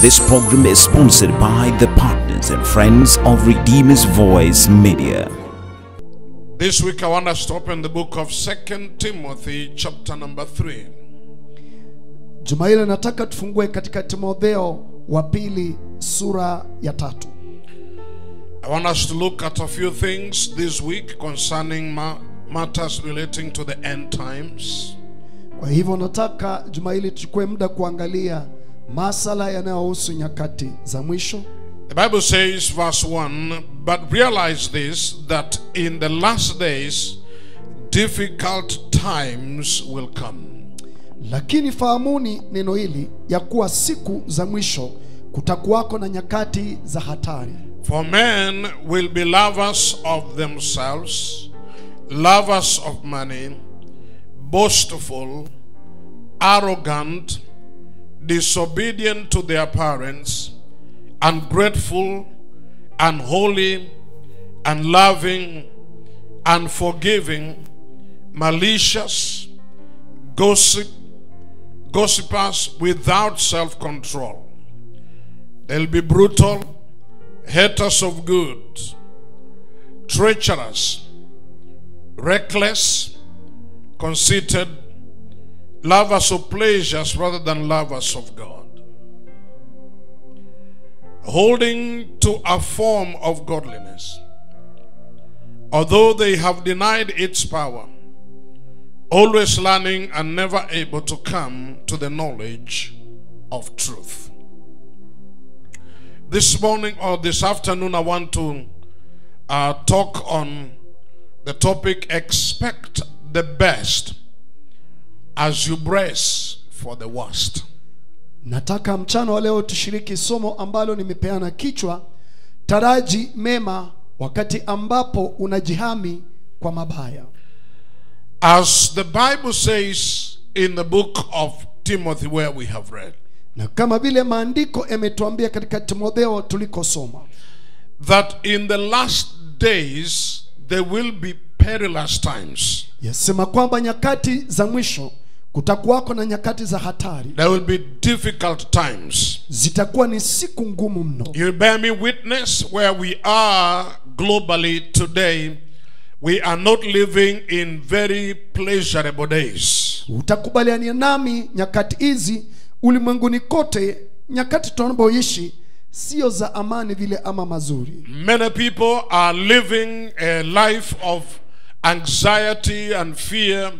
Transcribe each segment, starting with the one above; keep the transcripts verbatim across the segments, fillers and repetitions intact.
This program is sponsored by the partners and friends of Redeemer's Voice Media. This week I want to stop in the book of Second Timothy chapter number three. Juma hili nataka tufungue katika Timotheo wa pili sura ya tatu. I want us to look at a few things this week concerning ma matters relating to the end times. Kwa hivyo nataka juma hili tuchukue muda kuangalia masala yanayohusu nyakati za mwisho. The Bible says, verse one, but realize this, that in the last days difficult times will come. Lakini fahamuni neno hili ya kuwa siku za mwisho kutakuwako na nyakati za hatari. For men will be lovers of themselves, lovers of money, boastful, arrogant, disobedient to their parents, ungrateful, unholy, unloving, unforgiving, malicious, gossip, gossipers without self-control. They'll be brutal, haters of good, treacherous, reckless, conceited, lovers of pleasures rather than lovers of God, holding to a form of godliness, although they have denied its power, always learning and never able to come to the knowledge of truth. This morning or this afternoon I want to uh, talk on the topic, expect the best as you brace for the worst. Nataka mchana wa leo tushiriki somo ambalo nimepeana kichwa, taraji mema wakati ambapo unajihami kwa mabaya. As the Bible says in the book of Timothy where we have read, na kama vile maandiko yametuambia katika Timotheo tulikosoma, that in the last days there will be perilous times. Yasema kwamba nyakati za mwisho kutakuwako na nyakati za hatari. There will be difficult times. Zitakuwa ni siku ngumu mno. You bear me witness, where we are globally today, we are not living in very pleasurable days. Utakubaliana nami, nyakati hizi ulimwenguni kote, nyakati tunapoishi sio za amani vile ama mazuri. Many people are living a life of anxiety and fear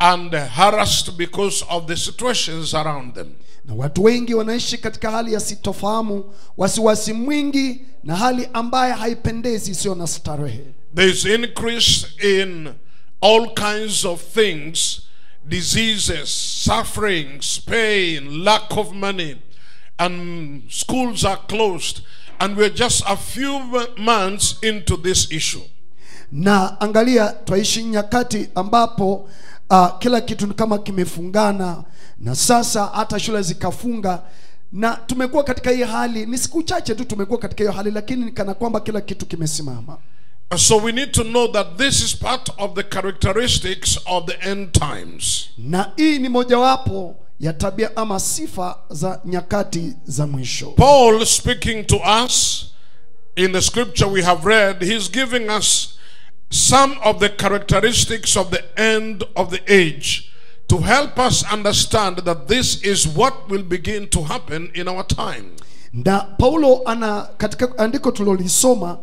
and harassed because of the situations around them. Na watu wengi wanaishi katika hali ya sitofahamu, wasiwasi mwingi na hali ambayo haipendezi, sio na starehe. There is increase in all kinds of things, diseases, sufferings, pain, lack of money, and schools are closed. And we're just a few months into this issue. Na angalia, twaishi nyakati ambapo uh, kila kitu kama kimefungana, na sasa hata shule zikafunga. Na tumekuwa katika hii hali, ni siku chache tu tumekuwa katika hii hali, lakini kana kwamba kila kitu kimesimama. So we need to know that this is part of the characteristics of the end times. Na hii ni mojawapo ya tabia ama sifa za nyakati za mwisho. Paul, speaking to us in the scripture we have read, he's giving us some of the characteristics of the end of the age to help us understand that this is what will begin to happen in our time. Na Paulo ana katika andiko tulilolisoma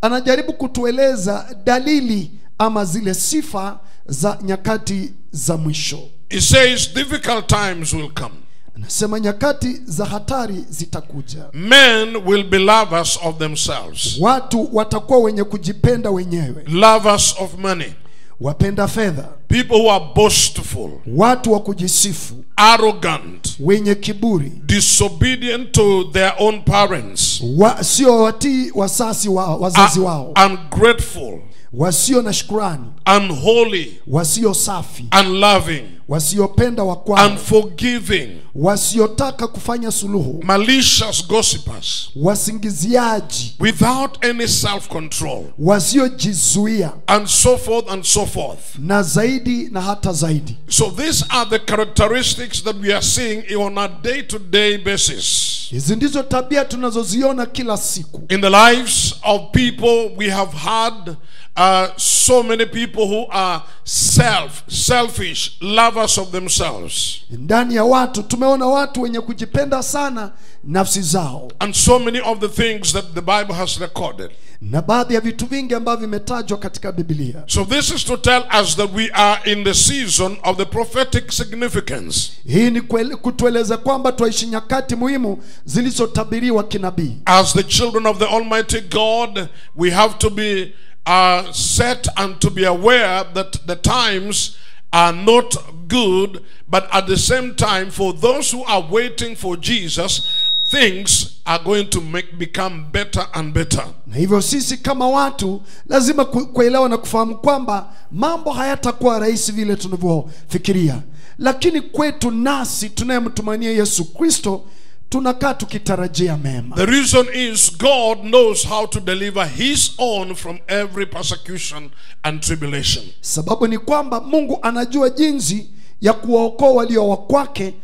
anajaribu kutueleza dalili ama zile sifa za nyakati za mwisho. He says difficult times will come. Anasema nyakati za hatari zitakuja. Men will be lovers of themselves. Watu watakuwa wenye kujipenda wenyewe. Lovers of money. Wapenda fedha. People who are boastful. Watu wa kujisifu. Arrogant. Wenye kiburi. Disobedient to their own parents. Wa, sio watii wasasi wa, wazazi wao. Ungrateful. Wasio na shukrani. Unholy. Wasio safi. Unloving. Wasiopenda wa kwao. Unforgiving. Wasiotaka kufanya suluhu. Malicious gossipers. Wasingiziaji. Without any self-control. Wasiojizuia. And so forth and so forth. Na zaidi na hata zaidi. So these are the characteristics that we are seeing on a day-to-day basis. Hizi ndizo tabia tunazoziona kila siku. In the lives of people, we have had uh, so many people who are self, selfish, lovers of themselves. Ndani ya watu tumeona watu wenye kujipenda sana nafsi zao. And so many of the things that the Bible has recorded. Na baadhi ya vitu vingi ambavyo vimetajwa katika Biblia. So this is to tell us that we are in the season of the prophetic significance. Hii ni kutueleza kwamba twaishi nyakati muhimu zilizotabiriwa kinabii. As the children of the Almighty God, we have to be uh, set and to be aware that the times are not good, but at the same time, for those who are waiting for Jesus, things are going to make become better and better. Na hivyo sisi kama watu lazima kuelewa na kufahamu kwamba mambo hayatakuwa rahisi vile tunavyofikiria, lakini kwetu nasi tunayemtumainia Yesu Kristo tunakaa tukitarajia mema. The reason is God knows how to deliver his own from every persecution and tribulation. Sababu ni kwamba Mungu anajua jinsi ya kuwaokoa walio wa kwake.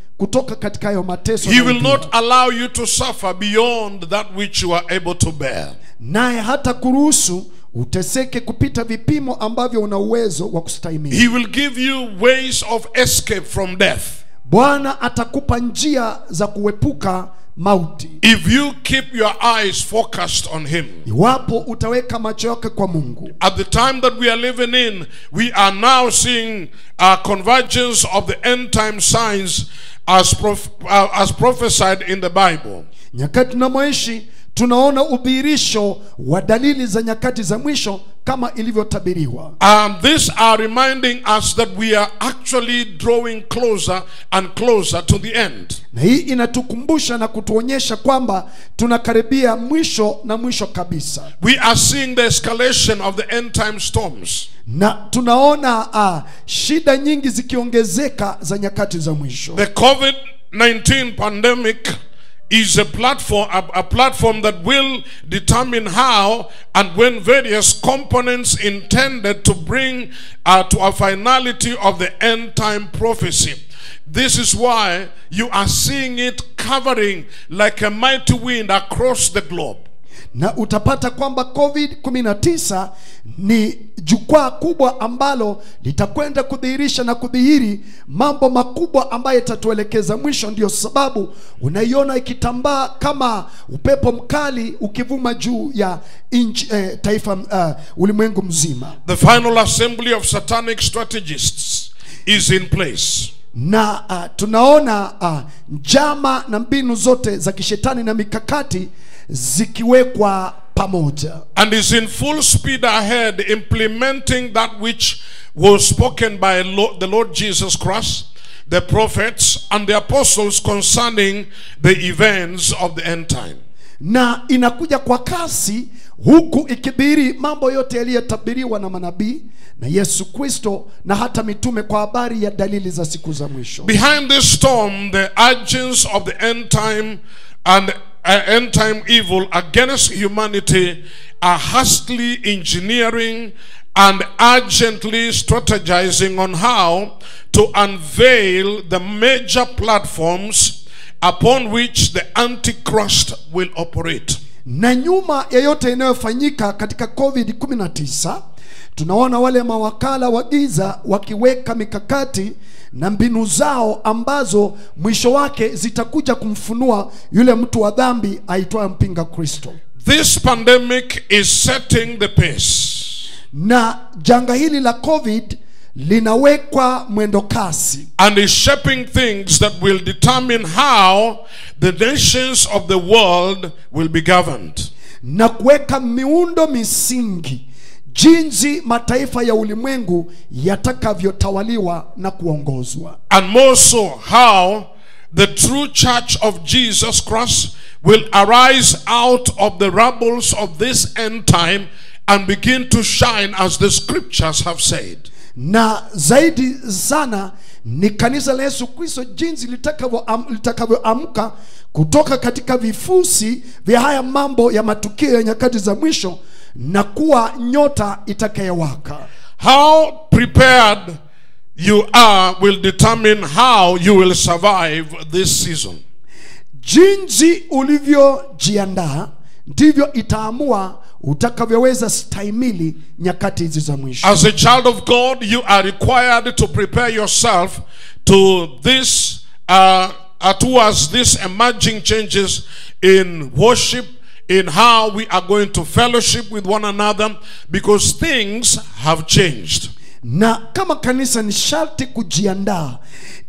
He will not allow you to suffer beyond that which you are able to bear. Naye hata kuruhusu uteseke kupita vipimo ambavyo una uwezo wa kustahimili. He will give you ways of escape from death. Bwana atakupa njia za kuepuka mauti. If you keep your eyes focused on him. Iwapo utaweka macho yako kwa Mungu. At the time that we are living in, we are now seeing a convergence of the end time signs as prof uh, as prophesied in the Bible. Nyakati na maishi tunaona ubirisho wa dalili za nyakati za mwisho kama ilivyotabiriwa. Um, these are reminding us that we are actually drawing closer and closer to the end. Na hii inatukumbusha na kutuonyesha kwamba tunakaribia mwisho na mwisho kabisa. We are seeing the escalation of the end time storms. Na tunaona uh, shida nyingi zikiongezeka za nyakati za mwisho. The COVID nineteen pandemic is a platform, a, a platform that will determine how and when various components intended to bring uh, to a finality of the end time prophecy. This is why you are seeing it covering like a mighty wind across the globe. Na utapata kwamba COVID nineteen ni jukwaa kubwa ambalo litakwenda kudhihirisha na kudhihiri mambo makubwa ambayo yatatuelekeza mwisho. Ndio sababu unaiona ikitambaa kama upepo mkali ukivuma juu ya inch, eh, taifa uh, ulimwengu mzima. The final assembly of satanic strategists is in place. Na uh, tunaona uh, njama na mbinu zote za kishetani na mikakati zikiwekwa pamoja. And is in full speed ahead implementing that which was spoken by Lord, the Lord Jesus Christ, the prophets and the apostles concerning the events of the end time. Na inakuja kwa kasi huku ikibiri mambo yote yaliyotabiriwa na manabii na Yesu Kristo na hata mitume kwa habari ya dalili za siku za mwisho. Behind this storm, the agents of the end time and Uh, end time evil against humanity are hastily engineering and urgently strategizing on how to unveil the major platforms upon which the Antichrist will operate. Na nyuma ya yote inayofanyika katika COVID nineteen, tunaona wale mawakala wa giza wakiweka mikakati na mbinu zao ambazo mwisho wake zitakuja kumfunua yule mtu wa dhambi aitwaye mpinga Kristo. This pandemic is setting the pace. Na janga hili la COVID linawekwa mwendo kasi. And is shaping things that will determine how the nations of the world will be governed. Na kuweka miundo misingi jinsi mataifa ya ulimwengu yatakavyotawaliwa na kuongozwa. And more so how the true church of Jesus Christ will arise out of the rubble of this end time and begin to shine as the scriptures have said. Na zaidi sana ni kanisa la Yesu Kristo jinsi litakavyoamka am, kutoka katika vifusi vya haya mambo ya matukio ya nyakati za mwisho na kuwa nyota itakayowaka. How prepared you are will determine how you will survive this season. Jinsi ulivyojiandaa ndivyo itaamua utakavyoweza stahimili nyakati hizi za mwisho. As a child of God, you are required to prepare yourself to this uh, towards these emerging changes in worship, in how we are going to fellowship with one another, because things have changed. Na kama kanisa ni sharti kujiandaa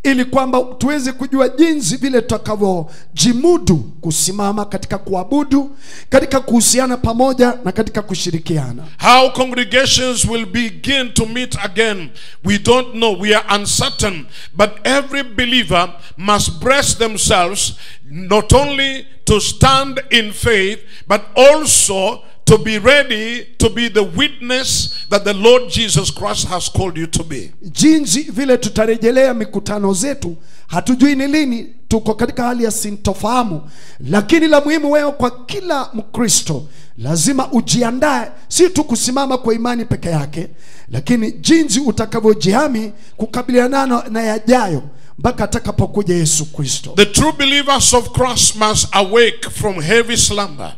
ili kwamba tuweze kujua jinsi vile tutakavyojimudu kusimama katika kuabudu, katika kuhusiana pamoja na katika kushirikiana. How congregations will begin to meet again, we don't know, we are uncertain, but every believer must brace themselves not only to stand in faith but also to be ready to be the witness that the Lord Jesus Christ has called you to be. Jinsi vile tutarejelea mikutano zetu, hatujui ni lini, tuko katika hali ya sintofahamu, lakini la muhimu wewe kwa kila Mkristo, lazima ujiandae, si tu kusimama kwa imani peke yake, lakini jinsi utakavyojihami kukabiliana na yajayo. Atakapokuja Yesu Kristo. The true believers of Christ must awake from heavy slumber.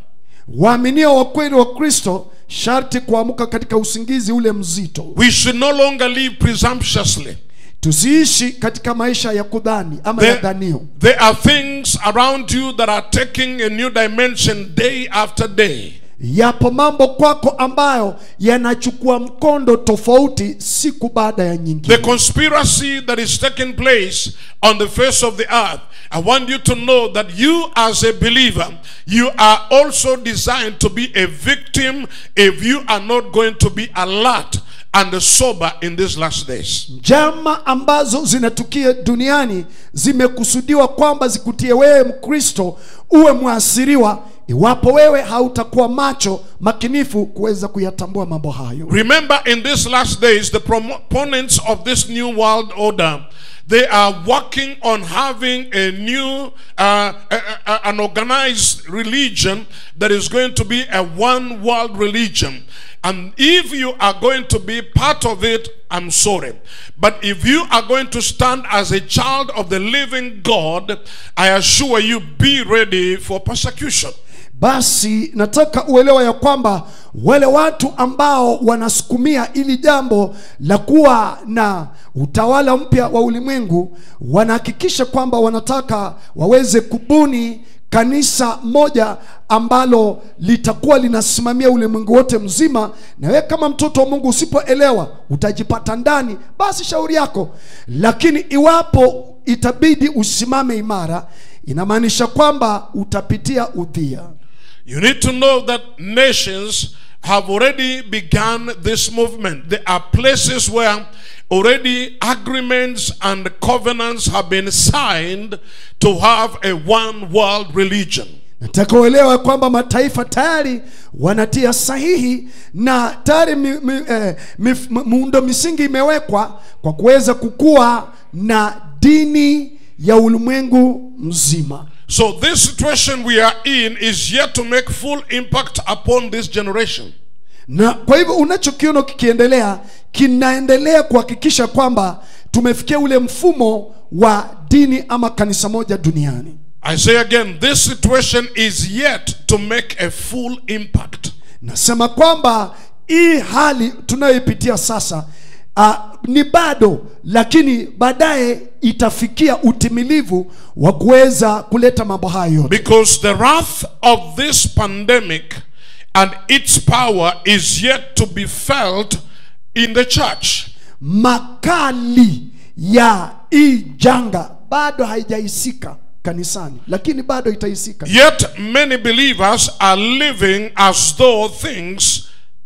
Waaminio wa kweli wa Kristo sharti kuamka katika usingizi ule mzito. We should no longer live presumptuously. Tusiishi katika maisha ya kudhani ama ya dhanio. There are things around you that are taking a new dimension day after day. Yapo mambo kwako ambayo yanachukua mkondo tofauti siku baada ya nyingine. The conspiracy that is taking place on the face of the earth, I want you to know that you as a believer, you are also designed to be a victim if you are not going to be alert and sober in these last days. Njama ambazo zinatukia duniani zimekusudiwa kwamba zikutie wewe Mkristo uwe muasiriwa iwapo wewe hautakuwa macho makinifu kuweza kuyatambua mambo hayo. Remember, in these last days the proponents of this new world order, they are working on having a new uh, a, a, an organized religion that is going to be a one world religion. And if you are going to be part of it, I'm sorry, but if you are going to stand as a child of the living God, I assure you, be ready for persecution. Basi nataka uelewa ya kwamba wale watu ambao wanasukumia ili jambo la kuwa na utawala mpya wa ulimwengu wanahakikisha kwamba wanataka waweze kubuni kanisa moja ambalo litakuwa linasimamia ulimwengu wote mzima. Na wewe kama mtoto wa Mungu usipoelewa utajipata ndani, basi shauri yako. Lakini iwapo itabidi usimame imara, inamaanisha kwamba utapitia udhia. You need to know that nations have already begun this movement. There are places where already agreements and covenants have been signed to have a one world religion. Nataka uelewe kwamba mataifa tayari wanatia sahihi na tayari mi, mi, eh, mi, muundo misingi imewekwa kwa kuweza kukua na dini ya ulimwengu mzima. So this situation we are in is yet to make full impact upon this generation. Na kwa hivyo unachokiona kikiendelea kinaendelea kuhakikisha kwamba tumefikia ule mfumo wa dini ama kanisa moja duniani. I say again, this situation is yet to make a full impact. Nasema kwamba hii hali tunayoipitia sasa Uh, ni bado, lakini baadaye itafikia utimilivu wa kuweza kuleta mambo hayo. Because the wrath of this pandemic and its power is yet to be felt in the church. Makali ya ijanga bado haijaisika kanisani, lakini bado itaisika. Yet many believers are living as though things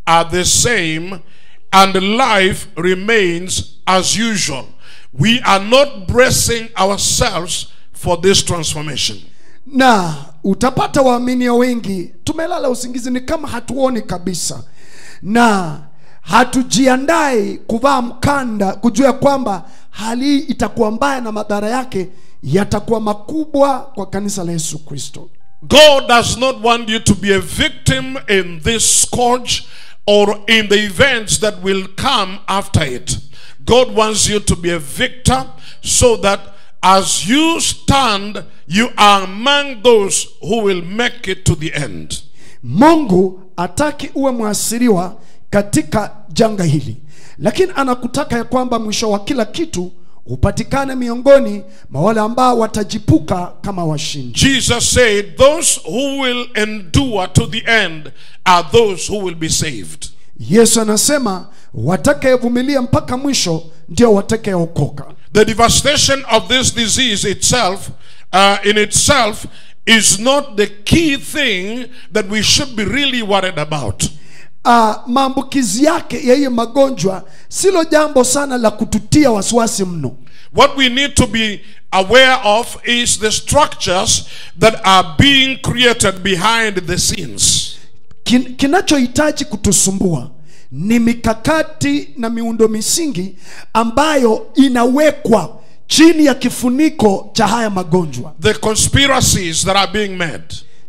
are the same and life remains as usual. We are not bracing ourselves for this transformation. Na utapata waaminio wengi tumelala usingizi ni kama hatuoni kabisa, na hatujiandai kuvaa mkanda kujua kwamba hali itakuwa mbaya na madhara yake yatakuwa makubwa kwa kanisa la Yesu Kristo. God does not want you to be a victim in this scourge or in the events that will come after it. God wants you to be a victor so that as you stand, you are among those who will make it to the end. Mungu ataki uwe muasiriwa katika janga hili, lakini anakutaka ya kwamba mwisho wa kila kitu upatikane miongoni mwa wale ambao watajipuka kama washindi. Jesus said those who will endure to the end are those who will be saved. Yesu anasema watakayevumilia mpaka mwisho ndio watakayeokoka. The devastation of this disease itself uh, in itself is not the key thing that we should be really worried about. Uh, maambukizi yake ya hiyo magonjwa silo jambo sana la kututia wasiwasi mno. What we need to be aware of is the structures that are being created behind the scenes. Kin, kinachohitaji kutusumbua ni mikakati na miundo misingi ambayo inawekwa chini ya kifuniko cha haya magonjwa. The conspiracies that are being made.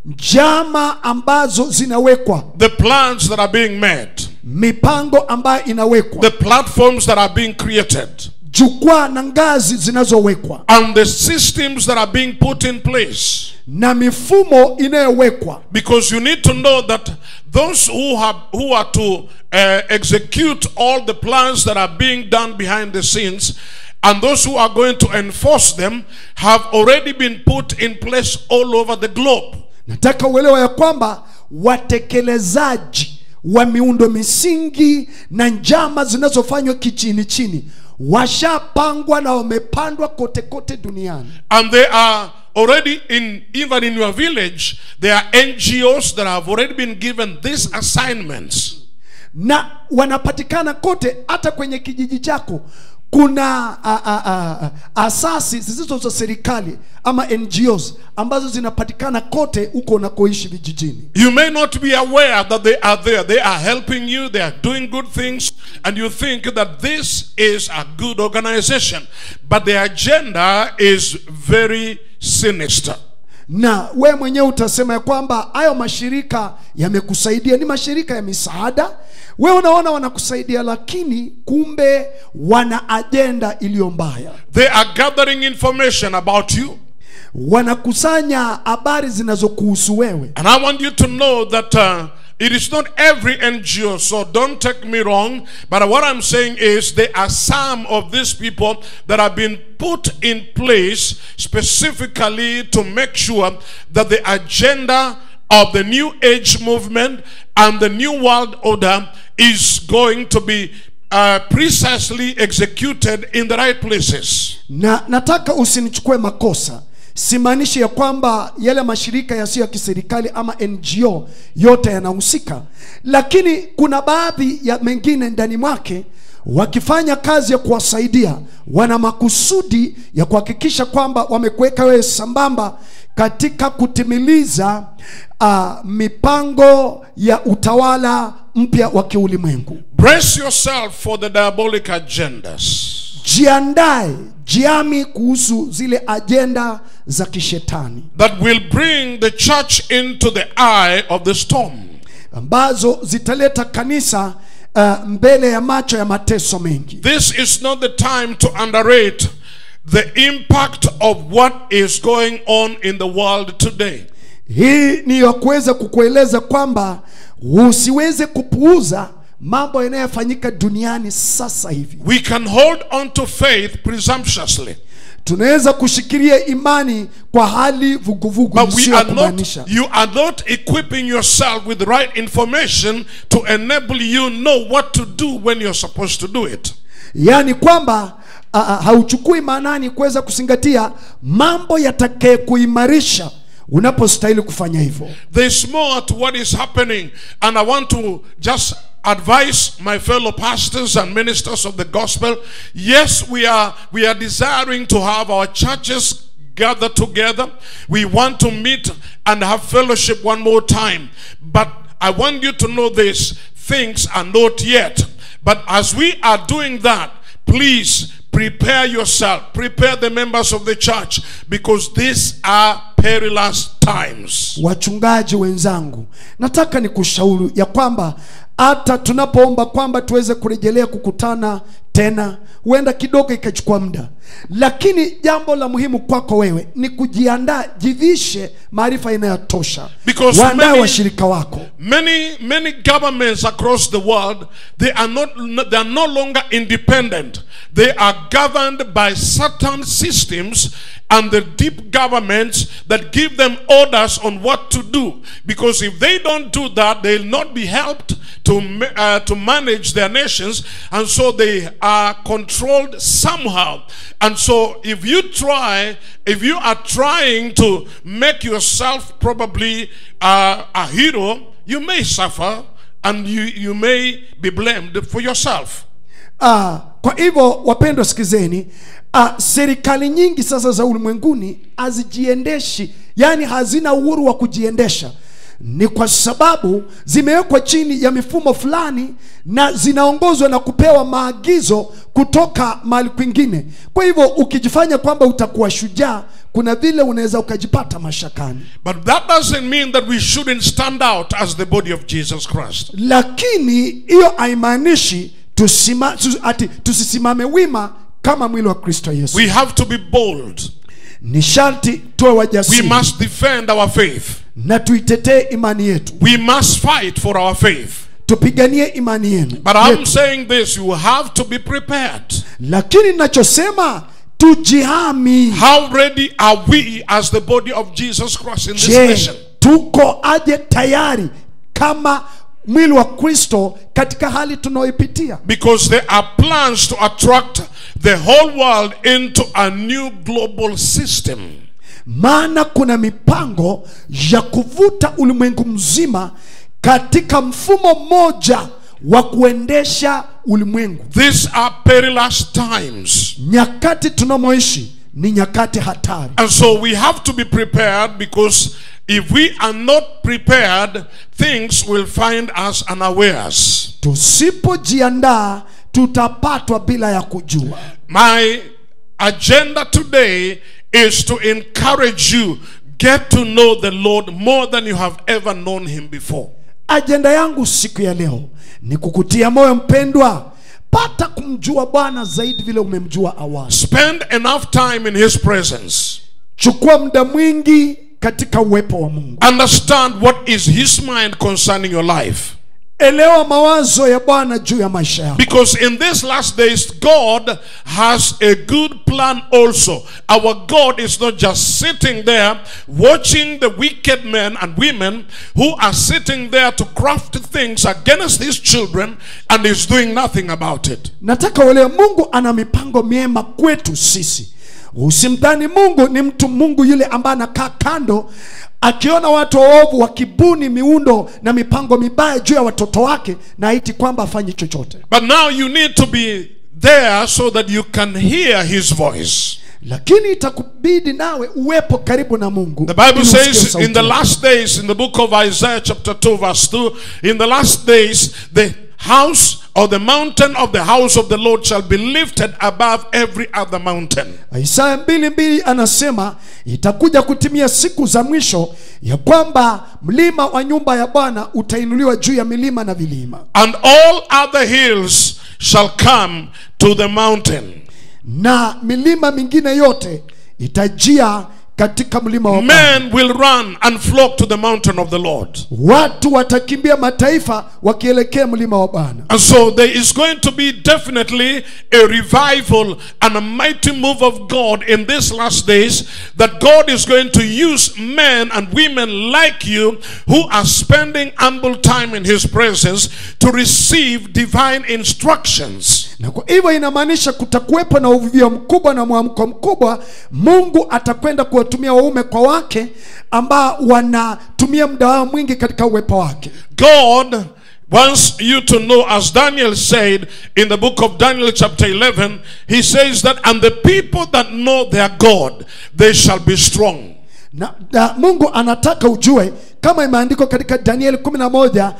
Njama ambazo zinawekwa. The plans that are being made. Mipango ambayo inawekwa. The platforms that are being created. Jukwaa na ngazi zinazowekwa. And the systems that are being put in place. Na mifumo inayowekwa. Because you need to know that those who have who are to uh, execute all the plans that are being done behind the scenes, and those who are going to enforce them, have already been put in place all over the globe. Nataka uelewe ya kwamba watekelezaji wa miundo misingi na njama zinazofanywa kichini chini washapangwa na wamepandwa kote kote duniani. And they are already in, even in your village, there are N G Os that have already been given these assignments. Na wanapatikana kote, hata kwenye kijiji chako kuna a, a, a, a, asasi zisizo za serikali ama N G Os ambazo zinapatikana kote uko unakoishi vijijini. You may not be aware that they are there. They are helping you. They are doing good things, and you think that this is a good organization, but their agenda is very sinister. Na we mwenyewe utasema ya kwamba hayo mashirika yamekusaidia, ni mashirika ya misaada. Wewe unaona wanakusaidia, lakini kumbe wana agenda iliyo mbaya. They are gathering information about you. Wanakusanya habari zinazokuhusu wewe. And I want you to know that uh, it is not every N G O, so don't take me wrong, but what I'm saying is there are some of these people that have been put in place specifically to make sure that the agenda of the New Age movement and the New World Order is going to be uh, precisely executed in the right places. Na nataka usinichukue makosa. Simaanishi ya kwamba yale mashirika yasiyo ya kiserikali ama N G O yote yanahusika, lakini kuna baadhi ya mengine ndani mwake wakifanya kazi ya kuwasaidia, wana makusudi ya kuhakikisha kwamba wamekuweka wewe sambamba katika kutimiliza uh, mipango ya utawala mpya wa kiulimwengu. Brace yourself for the diabolic agendas. Jiandae, jiami kuhusu zile agenda za kishetani that will bring the church into the eye of the storm, ambazo zitaleta kanisa uh, mbele ya macho ya mateso mengi. This is not the time to underrate the impact of what is going on in the world today. Hii ni yakuweza kukueleza kwamba usiweze kupuuza mambo yanayofanyika duniani sasa hivi. We can hold on to faith presumptuously. Tunaweza kushikilia imani kwa hali vuguvugu. But we are not, you are not equipping yourself with the right information to enable you know what to do when you're supposed to do it. Yani kwamba uh, hauchukui maanani kuweza kusingatia mambo yatakaye kuimarisha unapostahili kufanya hivyo. There's more to what is happening, and I want to just advise my fellow pastors and ministers of the gospel. Yes, we are we are desiring to have our churches gather together. We want to meet and have fellowship one more time. But I want you to know this: things are not yet. But as we are doing that, please prepare yourself, prepare the members of the church, because these are perilous times. Wachungaji wenzangu, nataka nikushauri ya kwamba Hata tunapoomba kwamba tuweze kurejelea kukutana tena, huenda kidogo ikachukua muda. Lakini jambo la muhimu kwako wewe ni kujiandaa, jivishe maarifa inayotosha. Because many, washirika wako. Many many governments across the world, they are not they are no longer independent. They are governed by certain systems and the deep governments that give them orders on what to do. Because if they don't do that, they'll not be helped to uh, to manage their nations, and so they are controlled somehow. And so if you try, if you are trying to make yourself probably uh, a hero, you may suffer and you, you may be blamed for yourself. Uh, kwa hivyo wapendwa sikizeni, uh, serikali nyingi sasa za ulimwenguni hazijiendeshi, yani hazina uhuru wa kujiendesha. Ni kwa sababu zimewekwa chini ya mifumo fulani na zinaongozwa na kupewa maagizo kutoka mahali kwingine. Kwa hivyo ukijifanya kwamba utakuwa shujaa, kuna vile unaweza ukajipata mashakani. But that doesn't mean that we shouldn't stand out as the body of Jesus Christ. Lakini hiyo haimaanishi tusima, tus, ati tusisimame wima kama mwili wa Kristo Yesu. We have to be bold. Ni sharti tuwe wajasiri. We must defend our faith. Na tuitetee imani yetu. We must fight for our faith. Tupiganie imani yetu. But I'm saying this, you have to be prepared. Lakini nachosema tujihami. How ready are we as the body of Jesus Christ in this nation? Tuko aje tayari kama mwili wa Kristo katika hali tunayoipitia? Because there are plans to attract the whole world into a new global system. Maana kuna mipango ya kuvuta ulimwengu mzima katika mfumo moja wa kuendesha ulimwengu. These are perilous times. Nyakati tunamoishi ni nyakati hatari. And so we have to be prepared, because if we are not prepared, things will find us unawares. Tusipojiandaa tutapatwa bila ya kujua. My agenda today is to encourage you, get to know the Lord more than you have ever known him before. Agenda yangu siku ya leo ni kukutia moyo mpendwa, pata kumjua Bwana zaidi vile umemjua awali. Spend enough time in his presence. Chukua muda mwingi katika uwepo wa Mungu. Understand what is his mind concerning your life. Elewa mawazo ya Bwana juu ya maisha yako. Because in these last days, God has a good plan also. Our God is not just sitting there watching the wicked men and women who are sitting there to craft things against his children and is doing nothing about it. Nataka uelewe Mungu ana mipango miema kwetu sisi. Usimdhani Mungu ni mtu Mungu yule ambaye anakaa kando akiona watu waovu wakibuni miundo na mipango mibaya juu ya watoto wake na haiti kwamba afanye chochote. But now you need to be there so that you can hear his voice. Lakini itakubidi nawe uwepo karibu na Mungu. The Bible says in the last days, in the book of Isaiah chapter two verse two, in the last days the house or the mountain of the house of the Lord shall be lifted above every other mountain. Isaiah mbili mbili anasema itakuja kutimia siku za mwisho ya kwamba mlima wa nyumba ya Bwana utainuliwa juu ya milima na vilima. And all other hills shall come to the mountain. Na milima mingine yote itajia katika mlima wa Bwana. Men will run and flock to the mountain of the Lord. Watu watakimbia mataifa wakielekea mlima wa Bwana. And so there is going to be definitely a revival and a mighty move of God in these last days, that God is going to use men and women like you who are spending ample time in his presence to receive divine instructions. Na kwa hivyo inamaanisha kutakuwepo na uvuvio mkubwa na mwamko mkubwa. Mungu atakwenda kuwatumia waume kwa wake ambao wanatumia muda wao mwingi katika uwepo wake. God wants you to know, as Daniel said in the book of Daniel chapter eleven, he says that and the people that know their God, they shall be strong. Na, na Mungu anataka ujue kama imeandikwa katika Daniel kumi na moja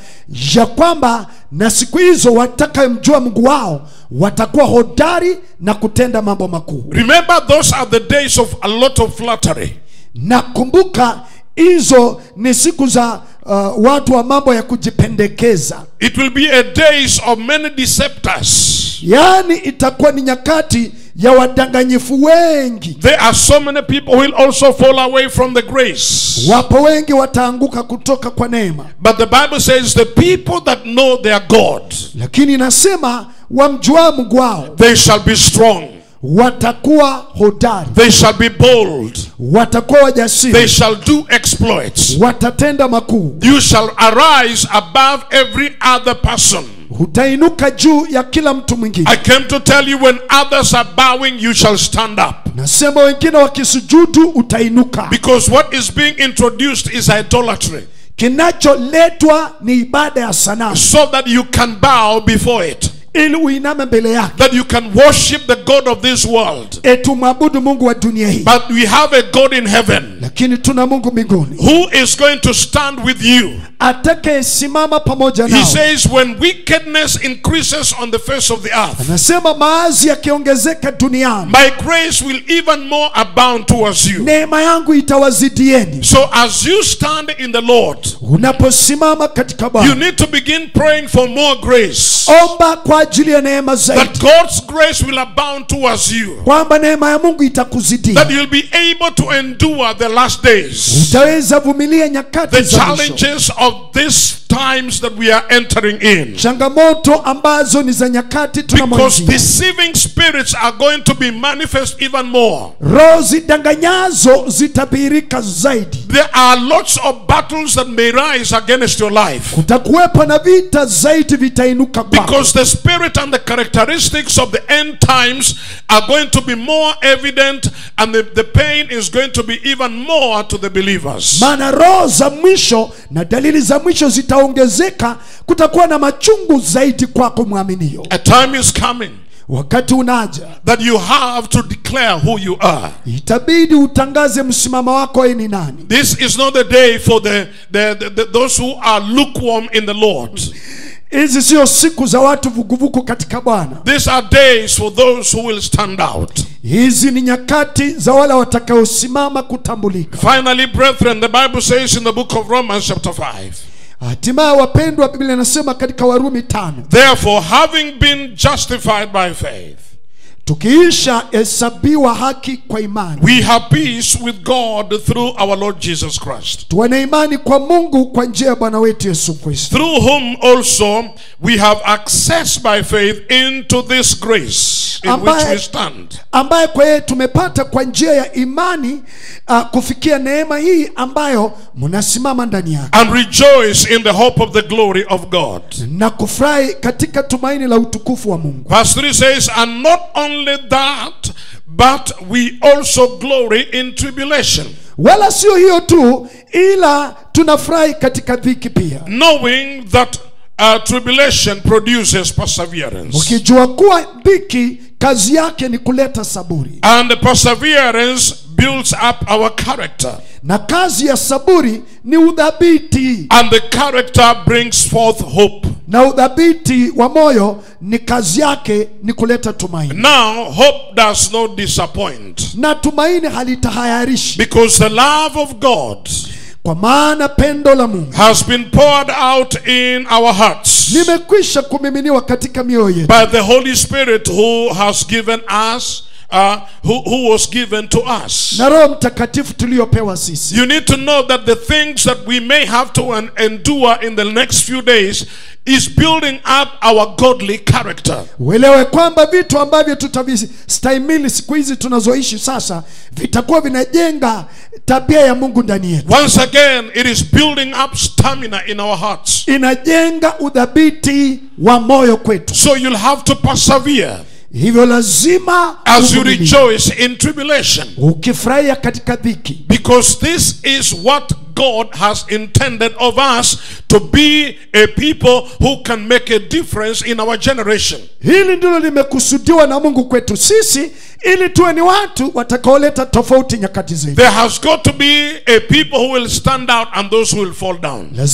ya kwamba na siku hizo watakayemjua Mungu wao watakuwa hodari na kutenda mambo makuu. Remember, those are the days of a lot of flattery. Na kumbuka hizo ni siku za Uh, watu wa mambo ya kujipendekeza. It will be a days of many deceptors. Yani itakuwa ni nyakati ya wadanganyifu wengi. There are so many people who will also fall away from the grace. Wapo wengi wataanguka kutoka kwa neema. But the Bible says the people that know their God, lakini inasema wamjua Mungu wao, they shall be strong. Watakuwa hodari. They shall be bold. Watakuwa wajasiri. They shall do exploits. Watatenda makuu. You shall arise above every other person. Utainuka juu ya kila mtu mwingine. I came to tell you, when others are bowing, you shall stand up. Nasema wengine wakisujudu utainuka. Because what is being introduced is idolatry. Kinacholetwa ni ibada ya sanamu. So that you can bow before it. That you can worship the God of this world. But we have a God in heaven who is going to stand with you. He says, when wickedness increases on the face of the earth, my grace will even more abound towards you. So as you stand in the Lord, you need to begin praying for more grace. That God's grace will abound towards you. That you'll be able to endure the last days. The challenges of these times that we are entering in. Because deceiving spirits are going to be manifest even more. There are lots of battles that may rise against your life. Because the spirit and the characteristics of the end times are going to be more evident, and the, the pain is going to be even more to the believers. A time is coming that you have to declare who you are. This is not the day for the, the, the, the those who are lukewarm in the Lord. These are days for those who will stand out. Finally, brethren, the Bible says in the book of Romans chapter five, therefore, having been justified by faith, we have peace with God through our Lord Jesus Christ, through whom also we have access by faith into this grace in ambaye, which we stand. And rejoice in the hope of the glory of God. Verse three says, and not only that, but we also glory in tribulation, knowing that uh, tribulation produces perseverance, and the perseverance builds up our character, and the character brings forth hope. Now hope does not disappoint, because the love of God has been poured out in our hearts by the Holy Spirit who has given us Uh, who, who was given to us. You need to know that the things that we may have to un- endure in the next few days is building up our godly character. Once again, it is building up stamina in our hearts. So you'll have to persevere. As you rejoice in tribulation, because this is what God has intended of us, to be a people who can make a difference in our generation. There has got to be a people who will stand out and those who will fall down. But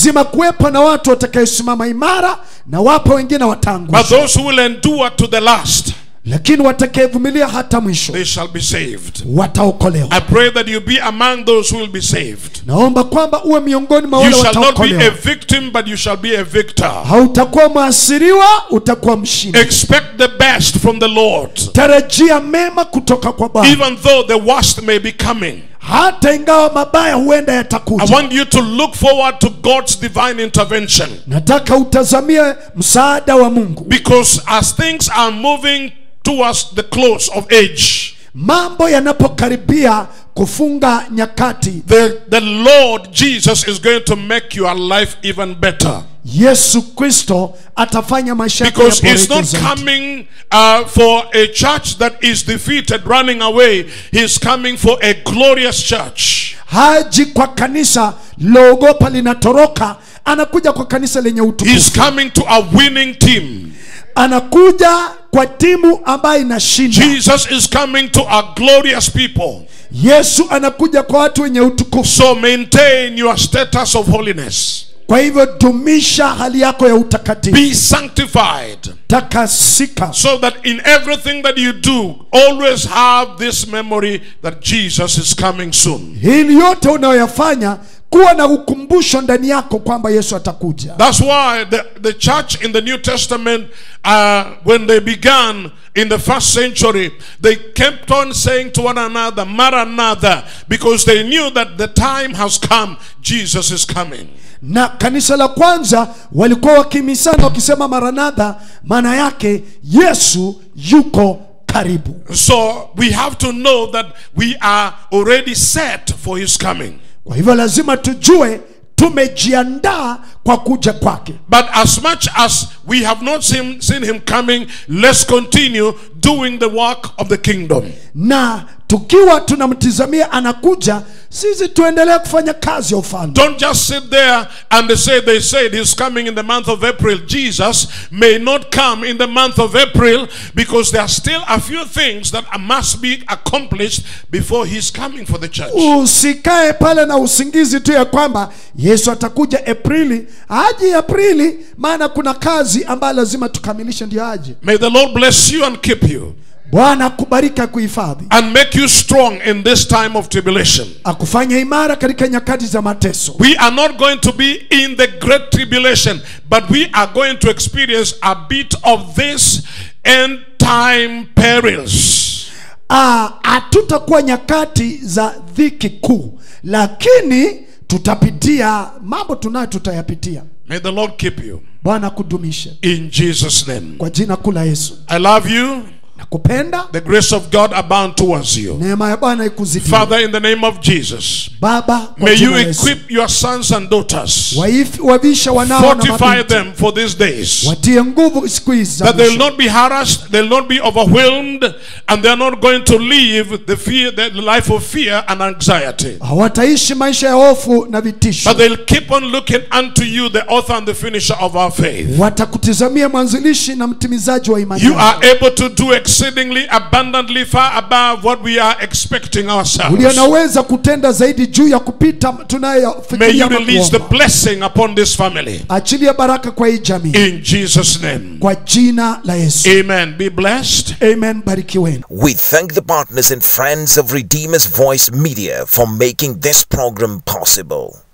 those who will endure to the last, Lakini watakayevumilia hata mwisho, they shall be saved. Wataokolewa. I pray that you be among those who will be saved. Naomba kwamba uwe miongoni mwa wale wataokolewa. You shall not be a victim, but you shall be a victor. Hautakuwa muasiriwa, utakuwa mshindi. Expect the best from the Lord. Tarajia mema kutoka kwa Baba. Even though the worst may be coming. Hata ingawa mabaya huenda yatakuja. I want you to look forward to God's divine intervention. Nataka utazamie msaada wa Mungu. Because as things are moving towards the close of age, mambo yanapokaribia kufunga nyakati, the, the Lord Jesus is going to make your life even better. Yesu Kristo atafanya maisha yako yawe bora. Because he's not coming uh, for a church that is defeated, running away. He's coming for a glorious church. Haji kwa kanisa loogopa linatoroka, anakuja kwa kanisa lenye utukufu. He's coming to a winning team. Anakuja kwa timu ambayo inashinda. Jesus is coming to a glorious people. Yesu anakuja kwa watu wenye utukufu. So maintain your status of holiness. Kwa hivyo dumisha hali yako ya utakatifu. Be sanctified. Takasika. So that in everything that you do, always have this memory that Jesus is coming soon. Hili yote unayoyafanya, kuwa na ukumbusho ndani yako kwamba Yesu atakuja. That's why the, the church in the New Testament, uh, when they began in the first century, they kept on saying to one another, Maranatha, because they knew that the time has come. Jesus is coming. Na kanisa la kwanza walikuwa wakimisana wakisema Maranatha, maana yake Yesu yuko karibu. So we have to know that we are already set for his coming. Kwa hivyo lazima tujue tumejiandaa kwa kuja kwake. But as much as we have not seen, seen him coming, let's continue doing the work of the kingdom. Na tukiwa tunamtizamia anakuja, sisi tuendelea kufanya kazi ya ufalme. Don't just sit there and they say they said he's coming in the month of April. Jesus may not come in the month of April because there are still a few things that must be accomplished before he's coming for the church. Usikae pale na usingizi tu ya kwamba Yesu atakuja Aprili, aje Aprili, maana kuna kazi ambayo lazima tukamilishe ndio aje. May the Lord bless you and keep you. Bwana kubarika kuhifadhi. And make you strong in this time of tribulation. Akufanya imara katika nyakati za mateso. We are not going to be in the great tribulation, but we are going to experience a bit of this end time perils. Ah, hatutakuwa nyakati za dhiki kuu, lakini tutapitia mambo tunayo tutayapitia. May the Lord keep you. Bwana kudumisha. In Jesus name. Kwa jina kula Yesu. I love you. Nakupenda. The grace of God abound towards you. Neema ya Bwana ikuzidie. Father, in the name of Jesus. Baba, may you equip your sons and daughters. Wavisha wanao na mabinti. Fortify them for these days. Watie nguvu siku hizi. That they will not be harassed, they will not be overwhelmed, and they are not going to live the fear, the life of fear and anxiety. Hawataishi maisha ya hofu na vitisho. But they will keep on looking unto you, the author and the finisher of our faith. Watakutizamia mwanzilishi na mtimizaji wa imani. You are able to do it exceedingly abundantly far above what we are expecting ourselves. May you release the blessing upon this family. In Jesus' name. Amen. Be blessed. Amen. We thank the partners and friends of Redeemer's Voice Media for making this program possible.